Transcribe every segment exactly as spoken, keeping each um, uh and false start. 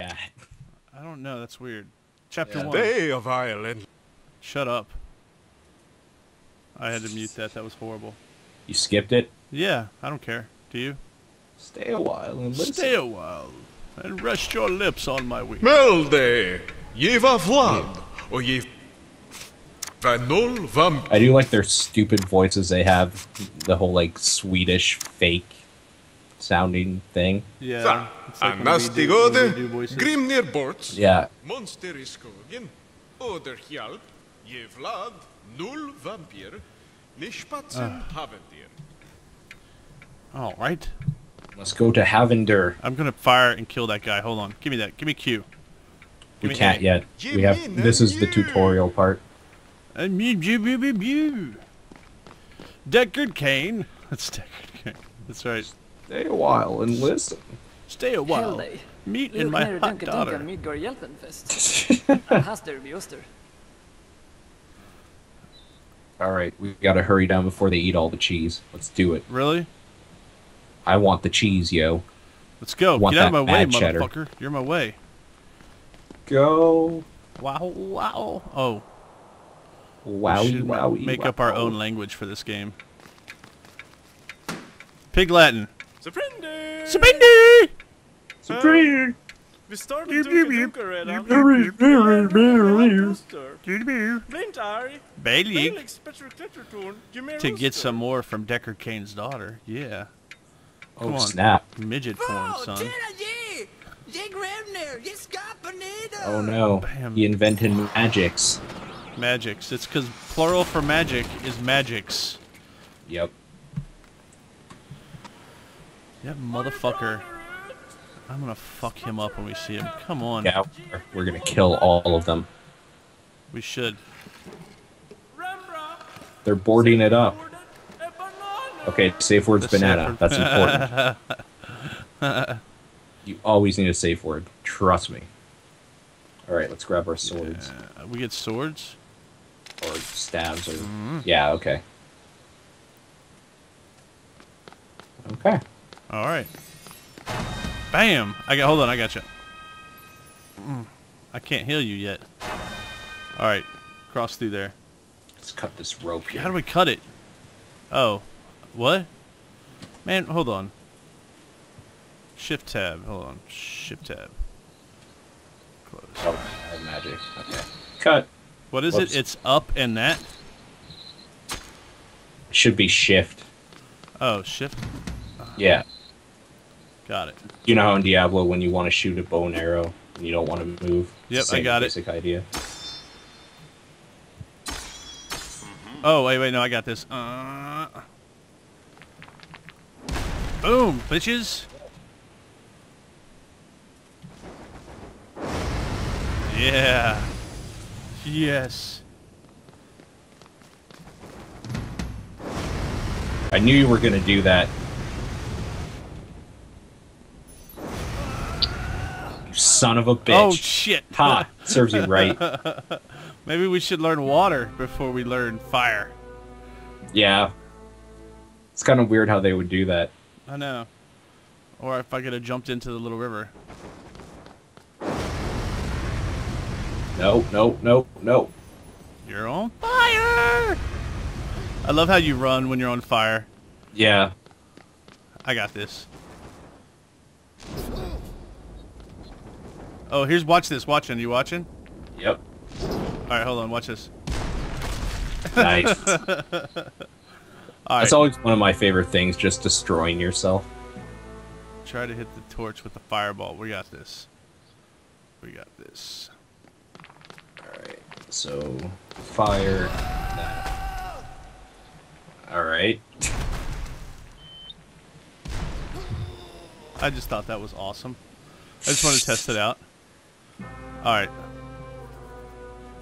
Yeah. I don't know. That's weird. Chapter yeah. one. Day of Ireland. Shut up. I had to mute that. That was horrible. You skipped it? Yeah. I don't care. Do you? Stay a while and listen. Stay a while and rest your lips on my wing. Melde, ye've a flag, or ye've vanol vam. I do like their stupid voices. They have the whole like Swedish fake sounding thing. Yeah. It's like Anastigode, Grimnir Borts. Yeah. Monster is Skogen, Oder Hjalp, Yevlad, Null Vampir, Nishpatzen Havendir. All right. Let's go to Havendir. I'm gonna fire and kill that guy. Hold on. Give me that. Give me Q. Give we me can't A. yet. We have. This is the tutorial part. Deckard Cain. That's Deckard Cain. That's right. Stay a while and listen. Stay a while. Meet in my hot daughter. All right, we gotta hurry down before they eat all the cheese. Let's do it. Really? I want the cheese, yo. Let's go. Get out of my way, cheddar. Motherfucker. You're my way. Go. Wow, wow. Oh. Wow, we should wow. Make wow. up our own language for this game. Pig Latin. Surrender. Surrender. Surrender. We started to get around. To get some more from Deckard Cain's daughter. Yeah. Come oh on. snap! Midget form, son. Oh no! Bam. He invented magics. Magics. It's because plural for magic is magics. Yep. That motherfucker. I'm gonna fuck him up when we see him. Come on. Yeah, we're gonna kill all of them. We should. They're boarding it up. Okay, safe word's the banana. Safe word. That's important. You always need a safe word. Trust me. Alright, let's grab our swords. Yeah. We get swords? Or stabs. Or mm-hmm. Yeah, okay. Okay. Alright. Bam! I got. Hold on, I got you. Mm. I can't heal you yet. Alright, cross through there. Let's cut this rope here. How do we cut it? Oh. What? Man, hold on. Shift tab. Hold on. Shift tab. Close. Oh, I had magic. Okay. Cut. What is Whoops. it? It's up and that? Should be shift. Oh, shift? Yeah. Got it. You know how in Diablo when you want to shoot a bow and arrow and you don't want to move? Yep, I got it. Basic idea. Oh, wait, wait, no, I got this. Uh... Boom, bitches! Yeah. Yes. I knew you were gonna do that. You son of a bitch. Oh shit. Ha! Serves you right. Maybe we should learn water before we learn fire. Yeah. It's kind of weird how they would do that. I know. Or if I could have jumped into the little river. No, no, no, no. You're on fire! I love how you run when you're on fire. Yeah. I got this. Oh, here's, watch this. Watching. You watching? Yep. Alright, hold on. Watch this. Nice. All right. That's always one of my favorite things, just destroying yourself. Try to hit the torch with the fireball. We got this. We got this. Alright, so fire. Alright. I just thought that was awesome. I just wanted to test it out. Alright.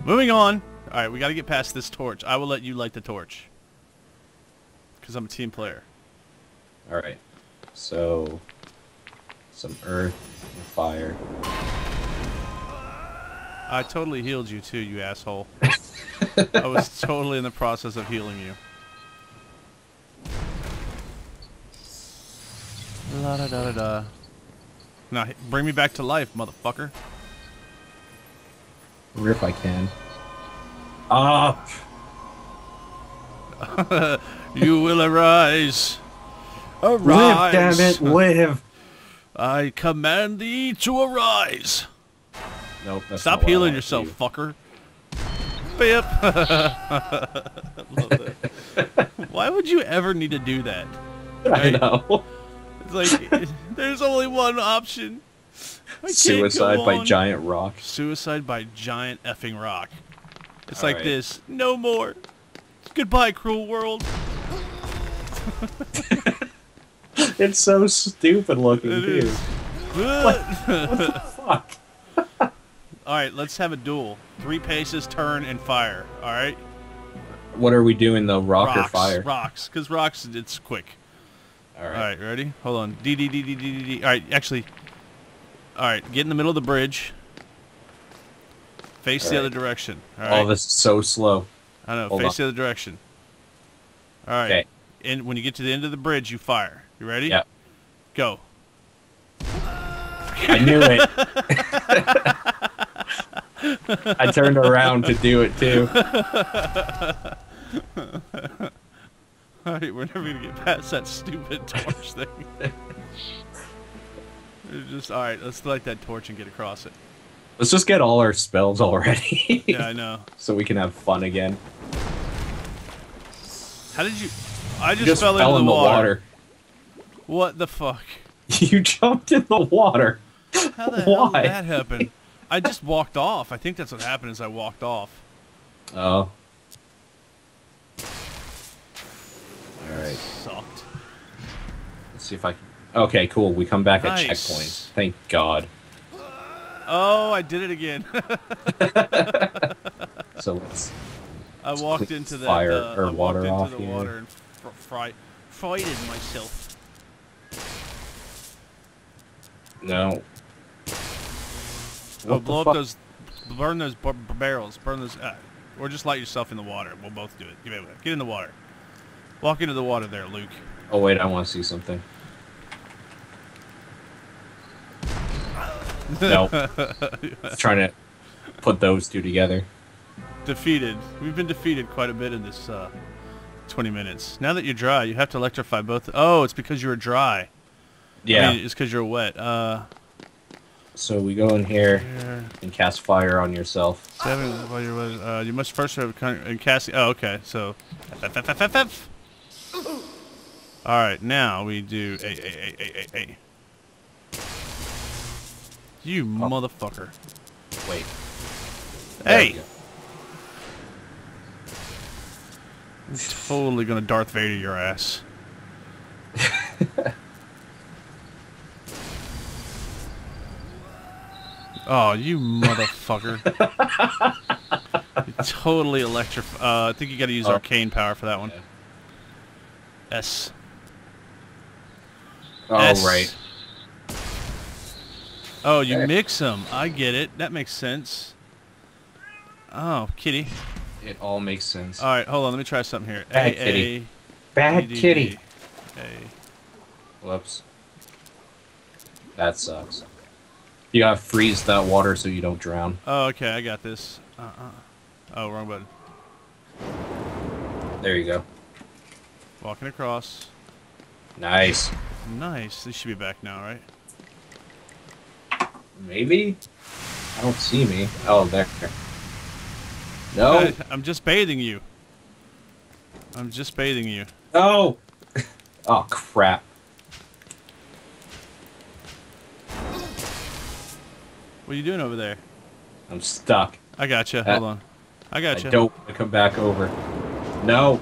Moving on. Alright, we got to get past this torch. I will let you light the torch. Because I'm a team player. Alright. So, some earth and fire. I totally healed you too, you asshole. I was totally in the process of healing you. La da da da da. Now bring me back to life, motherfucker. Or if I can. Up. You will arise. Arise. Live, damn it, live. I command thee to arise. Nope, that's Stop not healing yourself, you. fucker. Bip. Love that. Why would you ever need to do that? Right? I know. It's like there's only one option. Suicide by giant rock. Suicide by giant effing rock. It's All like right. this. No more. Goodbye, cruel world. It's so stupid looking, it dude. What, what the fuck? Alright, let's have a duel. Three paces, turn, and fire. Alright? What are we doing, though? Rock rocks, or fire? Rocks. Because rocks, it's quick. Alright. Alright, ready? Hold on. D, D, D, D, D, D, D. Alright, actually. Alright, get in the middle of the bridge. Face All the right. other direction. All right. Oh, this is so slow. I know. Hold face on. the other direction. All right. Okay. And when you get to the end of the bridge, you fire. You ready? Yeah. Go. I knew it. I turned around to do it too. All right, we're never gonna get past that stupid torch thing. Just all right. Let's light that torch and get across it. Let's just get all our spells already. Yeah, I know. So we can have fun again. How did you... I just, just fell, fell in the, in the water. water. What the fuck? You jumped in the water. How the Why? hell did that happen? I just walked off. I think that's what happened is I walked off. Oh. Alright. Sucked. Let's see if I can... Okay, cool. We come back nice. at checkpoint. Thank God. Oh, I did it again. So let's, I walked into the fire uh, or I water walked off into the here. water and fr fry frighted myself. No. What oh, blow up those, burn those bar barrels, burn those, uh, or just light yourself in the water. We'll both do it. Get in, get in the water. Walk into the water there, Luke. Oh wait, I want to see something. No. Trying to put those two together. Defeated. We've been defeated quite a bit in this uh, twenty minutes. Now that you're dry, you have to electrify both. Oh, it's because you were dry. Yeah. I mean, it's because you're wet. Uh, so we go in here, here and cast fire on yourself. Seven, while you're wet, uh, you must first have and cast. Oh, okay. So. F, F, F, F, F. All right. Now we do a a a a a. You oh. motherfucker. Wait. Hey! I'm totally gonna Darth Vader your ass. Oh, you motherfucker. You're totally electric. Uh, I think you gotta use oh. arcane power for that one. Yeah. S. Oh, S. right. Oh, you okay. mix them. I get it. That makes sense. Oh, kitty. It all makes sense. All right, hold on. Let me try something here. Bad a kitty. A Bad D D D. kitty. A. Whoops. That sucks. You gotta freeze that water so you don't drown. Oh, okay. I got this. Uh-uh. Oh, wrong button. There you go. Walking across. Nice. Nice. They should be back now, right? Maybe? I don't see me. Oh, there. No. I, I'm just bathing you. I'm just bathing you. No! Oh, crap. What are you doing over there? I'm stuck. I gotcha. That, Hold on. I gotcha. I don't want to come back over. No.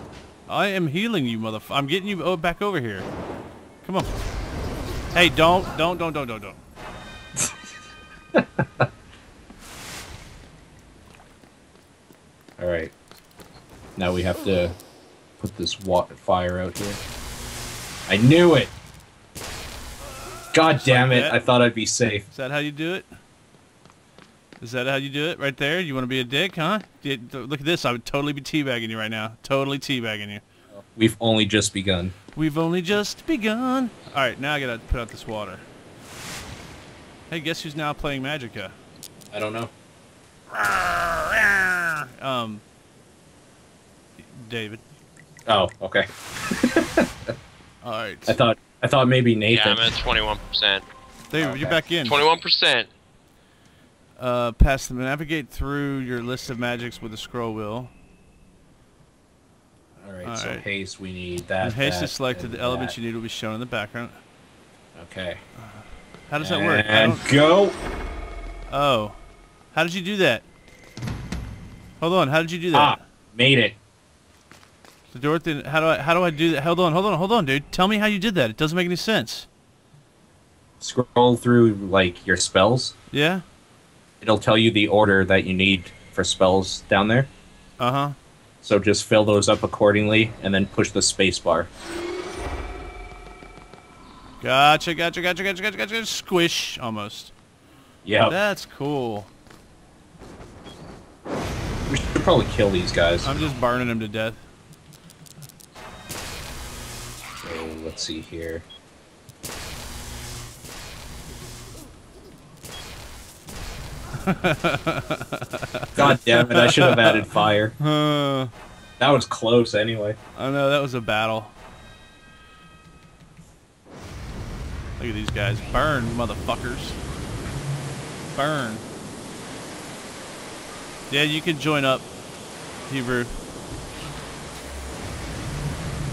I am healing you, motherf- I'm getting you back over here. Come on. Hey, don't, don't, don't, don't, don't, don't. Alright. Now we have to put this water fire out here. I knew it! God Just damn like it, that. I thought I'd be safe. Is that how you do it? Is that how you do it? Right there? You want to be a dick, huh? Look at this, I would totally be teabagging you right now. Totally teabagging you. We've only just begun. We've only just begun. Alright, now I gotta put out this water. Hey, guess who's now playing Magicka? I don't know. Um, David. Oh, okay. All right. I thought I thought maybe Nathan. Yeah, I'm at twenty-one percent. David, okay. You're back in. twenty-one percent. Uh, pass them. Navigate through your list of magics with a scroll wheel. All right. All so right. Haste, we need that. And haste that, is selected. The elements you need will be shown in the background. Okay. Uh, how does and that work? And go. Oh. How did you do that? Hold on. How did you do that? Ah, made it. The door thing. How do I? How do I do that? Hold on. Hold on. Hold on, dude. Tell me how you did that. It doesn't make any sense. Scroll through like your spells. Yeah. It'll tell you the order that you need for spells down there. Uh huh. So just fill those up accordingly, and then push the space bar. Gotcha. Gotcha. Gotcha. Gotcha. Gotcha. Gotcha. Squish. Almost. Yeah. That's cool. We should probably kill these guys. I'm just burning them to death. So, let's see here. God damn it, I should have added fire. Uh, that was close anyway. I know, that was a battle. Look at these guys. Burn, motherfuckers. Burn. Yeah, you can join up, Hebrew.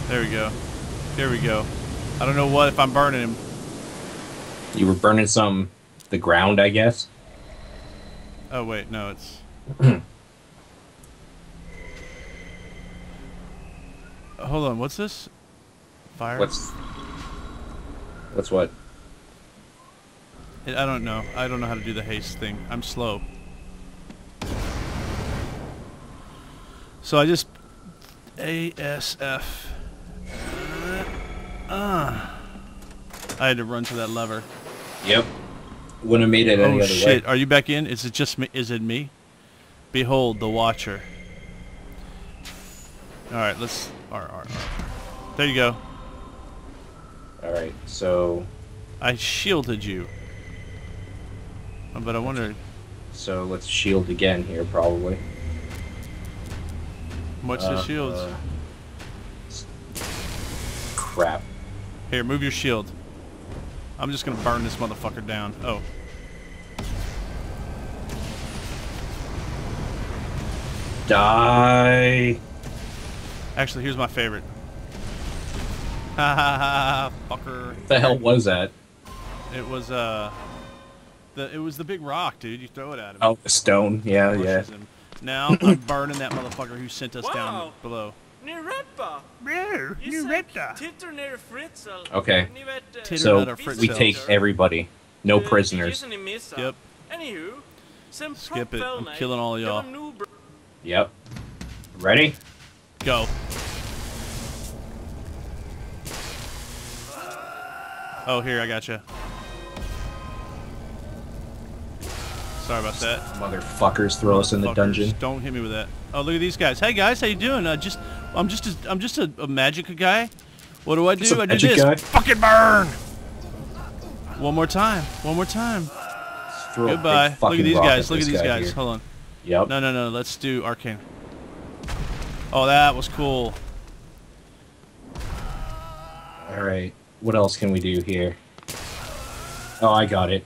There we go. There we go. I don't know what if I'm burning him. You were burning some... the ground, I guess? Oh, wait, no, it's... Hold on, what's this? Fire? What's... What's what? It, I don't know. I don't know how to do the haste thing. I'm slow. So I just A S F. Uh, I had to run to that lever. Yep. Wouldn't have made it any oh, other shit. way. Oh shit! Are you back in? Is it just me? Is it me? Behold the Watcher. All right, let's. R R. There you go. All right. So. I shielded you. Oh, but I wonder. So let's shield again here, probably. What's uh, the shields? Uh, crap. Here, move your shield. I'm just gonna burn this motherfucker down. Oh. Die. Actually, here's my favorite. Ha ha ha, fucker. What the hell was that? It was, uh... The, it was the big rock, dude. You throw it at him. Oh, the stone. Yeah, yeah. Him. Now I'm burning that motherfucker who sent us wow. down below. Okay, so we take everybody. No prisoners. Yep. Skip it. I'm killing all y'all. Yep. Ready? Go. Oh, here, I gotcha. Sorry about that. Motherfuckers throw Motherfuckers. us in the dungeon. Don't hit me with that. Oh, look at these guys. Hey guys, how you doing? Uh, just, I'm just, a, I'm just a, a Magicka guy. What do I do? I do this. Guy. Fucking burn. One more time. One more time. Throw Goodbye. Look at these guys. Look at these guy guys. Here. Hold on. Yep. No, no, no. Let's do arcane. Oh, that was cool. All right. What else can we do here? Oh, I got it.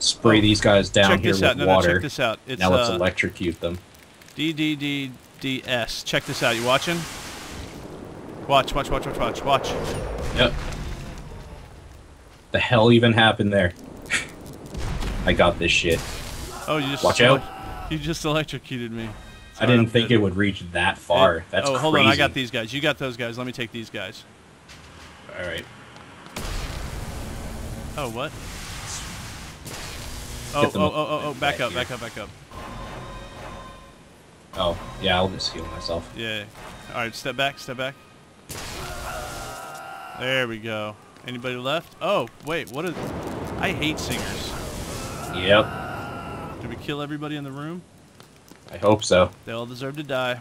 Spray these guys down here with water. Check this out. Now let's electrocute them. D D D D S. Check this out. You watching? Watch, watch, watch, watch, watch, watch. Yep. The hell even happened there? I got this shit. Oh, you just watch out! You just electrocuted me. I didn't think it would reach that far. That's crazy. Oh, hold on. I got these guys. You got those guys. Let me take these guys. All right. Oh, what? Oh, oh, oh, oh, oh, back up, back up, back up. Oh, yeah, I'll just heal myself. Yeah. Alright, step back, step back. There we go. Anybody left? Oh, wait, what is... I hate singers. Yep. Did we kill everybody in the room? I hope so. They all deserve to die.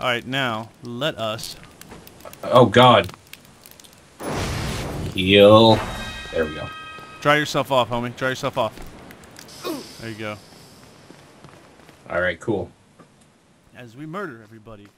Alright, now, let us... Oh, God. Heal. There we go. Dry yourself off, homie. Dry yourself off. There you go. All right, cool. As we murder everybody